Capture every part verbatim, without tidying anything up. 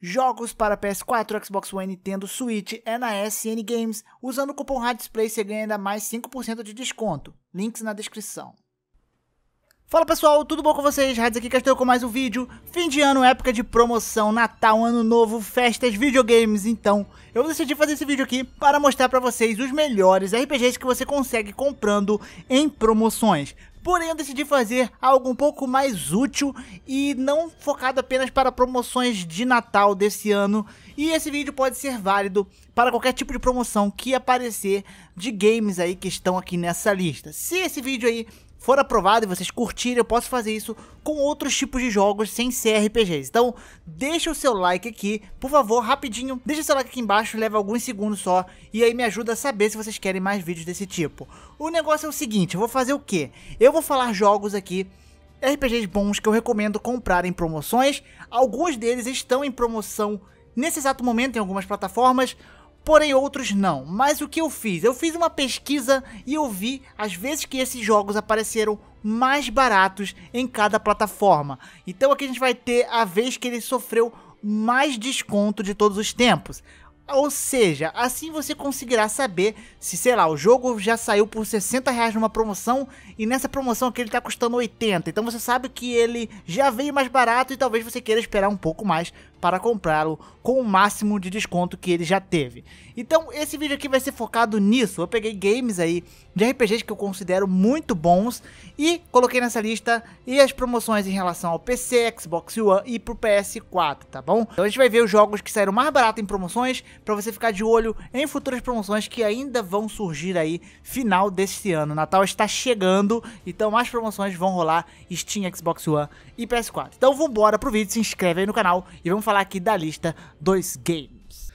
Jogos para P S quatro, Xbox One, Nintendo, Switch é na S N Games. Usando o cupom HadesPlays você ganha ainda mais cinco por cento de desconto. Links na descrição. Fala pessoal, tudo bom com vocês? Hades aqui, Castor, com mais um vídeo. Fim de ano, época de promoção, Natal, Ano Novo, festas, videogames. Então, eu decidi fazer esse vídeo aqui para mostrar para vocês os melhores R P Gs que você consegue comprando em promoções. Porém, eu decidi fazer algo um pouco mais útil e não focado apenas para promoções de Natal desse ano. E esse vídeo pode ser válido para qualquer tipo de promoção que aparecer de games aí que estão aqui nessa lista. Se esse vídeo aí for aprovado e vocês curtirem, eu posso fazer isso com outros tipos de jogos sem ser R P Gs. Então, deixa o seu like aqui, por favor, rapidinho. Deixa o seu like aqui embaixo, leva alguns segundos só. E aí me ajuda a saber se vocês querem mais vídeos desse tipo. O negócio é o seguinte, eu vou fazer o quê? Eu vou falar jogos aqui, R P Gs bons que eu recomendo comprar em promoções. Alguns deles estão em promoção nesse exato momento em algumas plataformas, porém outros não. Mas o que eu fiz? Eu fiz uma pesquisa e eu vi as vezes que esses jogos apareceram mais baratos em cada plataforma. Então aqui a gente vai ter a vez que ele sofreu mais desconto de todos os tempos. Ou seja, assim você conseguirá saber se, sei lá, o jogo já saiu por sessenta reais numa promoção e nessa promoção aqui ele tá custando oitenta. Então você sabe que ele já veio mais barato e talvez você queira esperar um pouco mais para comprá-lo com o máximo de desconto que ele já teve. Então esse vídeo aqui vai ser focado nisso. Eu peguei games aí de R P Gs que eu considero muito bons e coloquei nessa lista e as promoções em relação ao P C, Xbox One e pro P S quatro, tá bom? Então a gente vai ver os jogos que saíram mais barato em promoções, para você ficar de olho em futuras promoções que ainda vão surgir aí final deste ano. Natal está chegando, então mais promoções vão rolar Steam, Xbox One e P S quatro. Então vambora pro vídeo, se inscreve aí no canal e vamos falar aqui da lista dos games.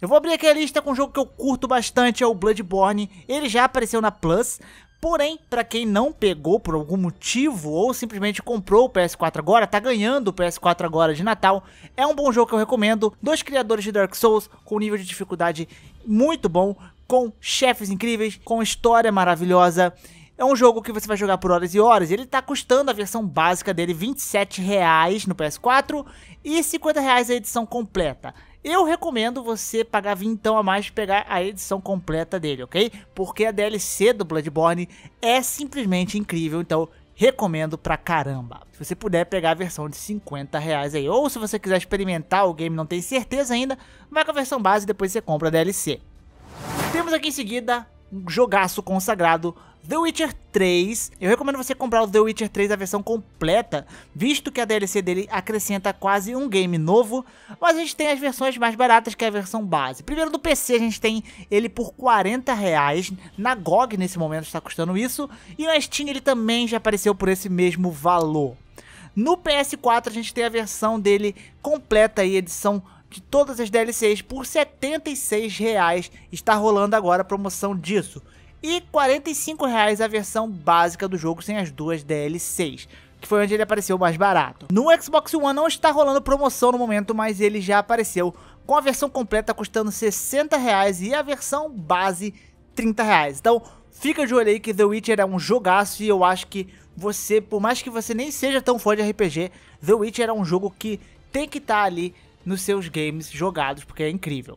Eu vou abrir aqui a lista com um jogo que eu curto bastante, é o Bloodborne. Ele já apareceu na Plus, porém, para quem não pegou por algum motivo ou simplesmente comprou o P S quatro agora, tá ganhando o P S quatro agora de Natal, é um bom jogo que eu recomendo, dos criadores de Dark Souls, com nível de dificuldade muito bom, com chefes incríveis, com história maravilhosa. É um jogo que você vai jogar por horas e horas, ele tá custando a versão básica dele vinte e sete reais no P S quatro e cinquenta reais a edição completa. Eu recomendo você pagar vintão a mais e pegar a edição completa dele, ok? Porque a D L C do Bloodborne é simplesmente incrível, então recomendo pra caramba. Se você puder pegar a versão de cinquenta reais aí, ou se você quiser experimentar, o game não tem certeza ainda, vai com a versão base e depois você compra a D L C. Temos aqui em seguida um jogaço consagrado, The Witcher três. Eu recomendo você comprar o The Witcher três a versão completa, visto que a D L C dele acrescenta quase um game novo, mas a gente tem as versões mais baratas, que é a versão base. Primeiro do P C a gente tem ele por quarenta reais, na G O G nesse momento está custando isso, e na Steam ele também já apareceu por esse mesmo valor. No P S quatro a gente tem a versão dele completa e edição de todas as D L Cs por setenta e seis reais, está rolando agora a promoção disso. E quarenta e cinco reais a versão básica do jogo sem as duas D L Cs, que foi onde ele apareceu mais barato. No Xbox One não está rolando promoção no momento, mas ele já apareceu com a versão completa custando sessenta reais e a versão base trinta reais. Então fica de olho aí que The Witcher é um jogaço e eu acho que você, por mais que você nem seja tão fã de R P G, The Witcher é um jogo que tem que estar ali nos seus games jogados, porque é incrível.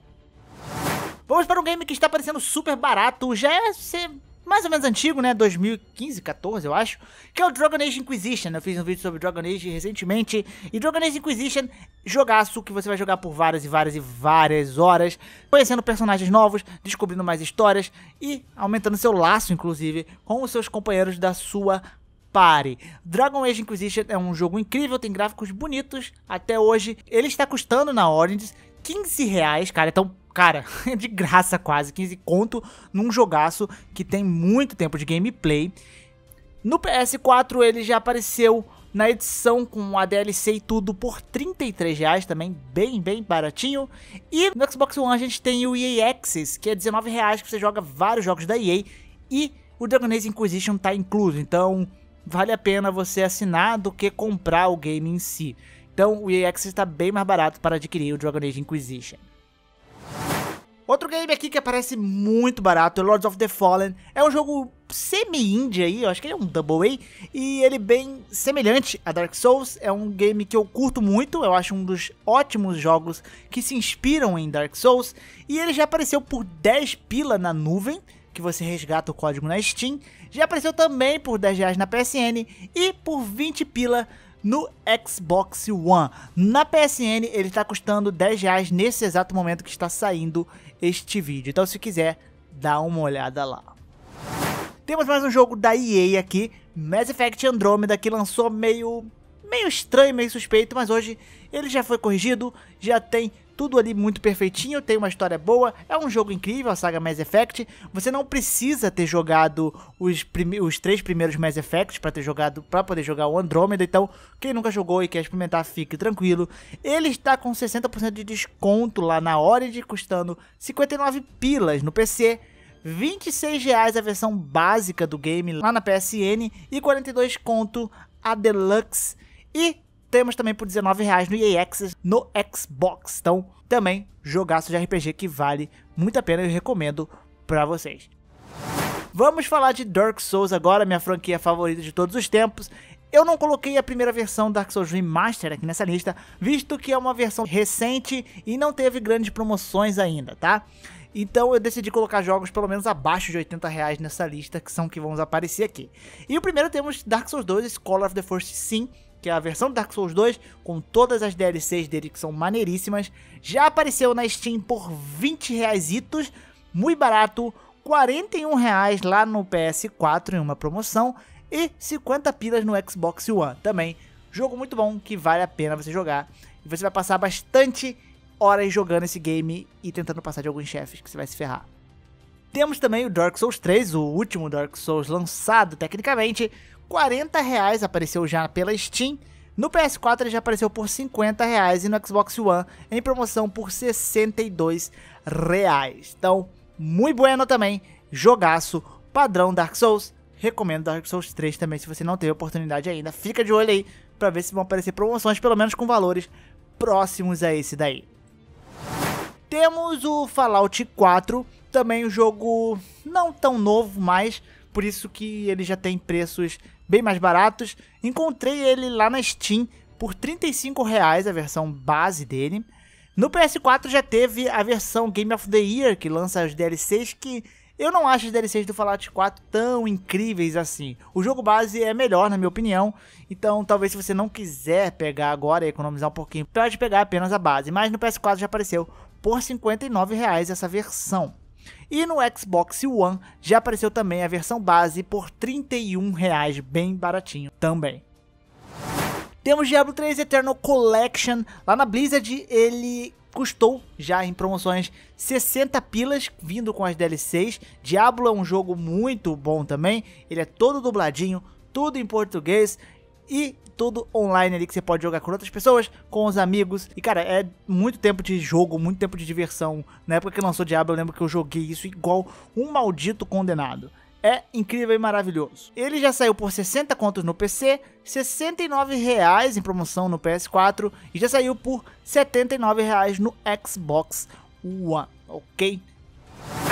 Vamos para um game que está parecendo super barato, já é ser mais ou menos antigo, né, dois mil e quinze, quatorze eu acho, que é o Dragon Age Inquisition. Eu fiz um vídeo sobre Dragon Age recentemente, e Dragon Age Inquisition, jogaço que você vai jogar por várias e várias e várias horas, conhecendo personagens novos, descobrindo mais histórias e aumentando seu laço, inclusive, com os seus companheiros da sua party. Dragon Age Inquisition é um jogo incrível, tem gráficos bonitos até hoje, ele está custando na Origin quinze reais, cara, então... Cara, de graça quase, quinze conto num jogaço que tem muito tempo de gameplay. No P S quatro ele já apareceu na edição com a D L C e tudo por trinta e três reais, também bem, bem baratinho. E no Xbox One a gente tem o E A Access, que é dezenove reais, que você joga vários jogos da E A. E o Dragon Age Inquisition tá incluso, então vale a pena você assinar do que comprar o game em si. Então o E A Access tá bem mais barato para adquirir o Dragon Age Inquisition. Outro game aqui que aparece muito barato é Lords of the Fallen. É um jogo semi-indie aí, eu acho que ele é um Double A. E ele é bem semelhante a Dark Souls. É um game que eu curto muito. Eu acho um dos ótimos jogos que se inspiram em Dark Souls. E ele já apareceu por dez pila na nuvem, que você resgata o código na Steam. Já apareceu também por dez reais na P S N e por vinte pila no Xbox One. Na P S N ele está custando dez reais nesse exato momento que está saindo este vídeo. Então se quiser, dá uma olhada lá. Temos mais um jogo da E A aqui, Mass Effect Andromeda, que lançou meio, meio estranho, meio suspeito, mas hoje ele já foi corrigido, já tem tudo ali muito perfeitinho, tem uma história boa, é um jogo incrível, a saga Mass Effect. Você não precisa ter jogado os, prime os três primeiros Mass Effects para ter jogado, para poder jogar o Andromeda. Então, quem nunca jogou e quer experimentar, fique tranquilo. Ele está com sessenta por cento de desconto lá na Origin, custando cinquenta e nove pilas no P C, vinte e seis reais a versão básica do game lá na P S N e quarenta e dois conto a Deluxe. E temos também por dezenove reais no E A Access no Xbox. Então, também jogaço de R P G que vale muito a pena e eu recomendo pra vocês. Vamos falar de Dark Souls agora, minha franquia favorita de todos os tempos. Eu não coloquei a primeira versão Dark Souls Remaster aqui nessa lista, visto que é uma versão recente e não teve grandes promoções ainda, tá? Então eu decidi colocar jogos pelo menos abaixo de oitenta reais nessa lista, que são que vão aparecer aqui. E o primeiro temos Dark Souls dois, Scholar of the First Sin, que é a versão Dark Souls dois, com todas as D L Cs dele que são maneiríssimas. Já apareceu na Steam por vinte reais, muito barato, quarenta e um reais lá no P S quatro em uma promoção e cinquenta pilas no Xbox One. Também jogo muito bom que vale a pena você jogar. E você vai passar bastante horas jogando esse game e tentando passar de alguns chefes que você vai se ferrar. Temos também o Dark Souls três, o último Dark Souls lançado tecnicamente, quarenta reais apareceu já pela Steam, no P S quatro ele já apareceu por cinquenta reais e no Xbox One em promoção por sessenta e dois reais. Então, muito bueno também, jogaço, padrão Dark Souls. Recomendo Dark Souls três também se você não teve oportunidade ainda. Fica de olho aí para ver se vão aparecer promoções, pelo menos com valores próximos a esse daí. Temos o Fallout quatro, também um jogo não tão novo, mas por isso que ele já tem preços bem mais baratos. Encontrei ele lá na Steam por trinta e cinco reais, a versão base dele. No P S quatro já teve a versão Game of the Year, que lança os D L Cs, que eu não acho os D L Cs do Fallout quatro tão incríveis assim. O jogo base é melhor, na minha opinião. Então, talvez se você não quiser pegar agora e economizar um pouquinho, pode pegar apenas a base. Mas no P S quatro já apareceu por cinquenta e nove reais essa versão. E no Xbox One já apareceu também a versão base por trinta e um reais, bem baratinho também. Temos Diablo três Eternal Collection, lá na Blizzard ele custou já em promoções sessenta pilas, vindo com as D L Cs. Diablo é um jogo muito bom também, ele é todo dubladinho, tudo em português e tudo online ali que você pode jogar com outras pessoas, com os amigos. E cara, é muito tempo de jogo, muito tempo de diversão. Na época que lançou Diablo eu lembro que eu joguei isso igual um maldito condenado. É incrível e maravilhoso. Ele já saiu por sessenta contos no P C, sessenta e nove reais em promoção no P S quatro e já saiu por setenta e nove reais no Xbox One, ok?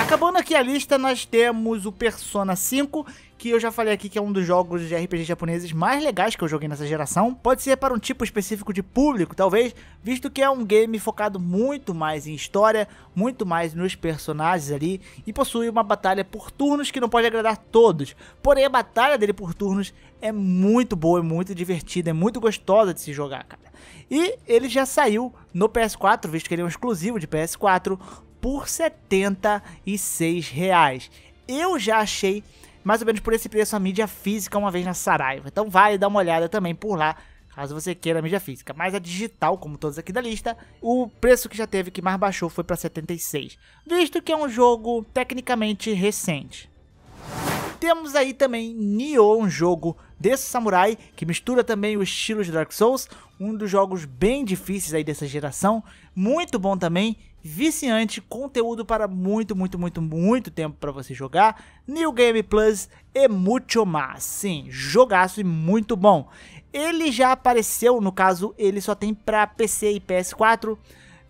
Acabando aqui a lista, nós temos o Persona cinco, que eu já falei aqui que é um dos jogos de R P G japoneses mais legais que eu joguei nessa geração. Pode ser para um tipo específico de público, talvez, visto que é um game focado muito mais em história, muito mais nos personagens ali, e possui uma batalha por turnos que não pode agradar todos. Porém, a batalha dele por turnos é muito boa, é muito divertida, é muito gostosa de se jogar, cara. E ele já saiu no P S quatro, visto que ele é um exclusivo de P S quatro, por setenta e seis reais. Eu já achei mais ou menos por esse preço a mídia física uma vez na Saraiva. Então vale dar uma olhada também por lá, caso você queira a mídia física. Mas a digital, como todos aqui da lista, o preço que já teve que mais baixou foi para setenta e seis reais. Visto que é um jogo tecnicamente recente. Temos aí também Nioh, um jogo desse samurai, que mistura também o estilo de Dark Souls, um dos jogos bem difíceis aí dessa geração, muito bom também, viciante, conteúdo para muito, muito, muito, muito tempo para você jogar, New Game Plus e mucho más, sim, jogaço e muito bom. Ele já apareceu, no caso, ele só tem para P C e P S quatro,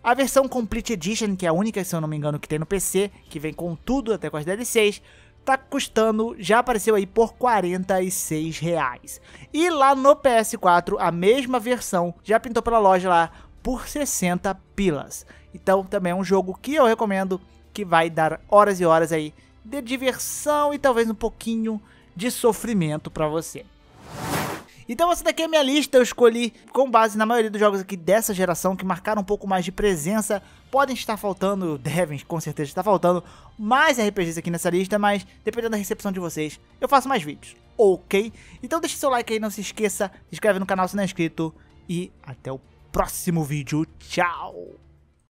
A versão Complete Edition, que é a única, se eu não me engano, que tem no P C, que vem com tudo, até com as D L Cs, tá custando, já apareceu aí, por quarenta e seis reais. E lá no P S quatro, a mesma versão já pintou pela loja lá por sessenta pilas. Então também é um jogo que eu recomendo, que vai dar horas e horas aí de diversão e talvez um pouquinho de sofrimento pra você. Então essa daqui é a minha lista, eu escolhi com base na maioria dos jogos aqui dessa geração que marcaram um pouco mais de presença. Podem estar faltando, devem com certeza estar faltando mais R P Gs aqui nessa lista, mas dependendo da recepção de vocês, eu faço mais vídeos, ok? Então deixa seu like aí, não se esqueça, se inscreve no canal se não é inscrito e até o próximo vídeo, tchau!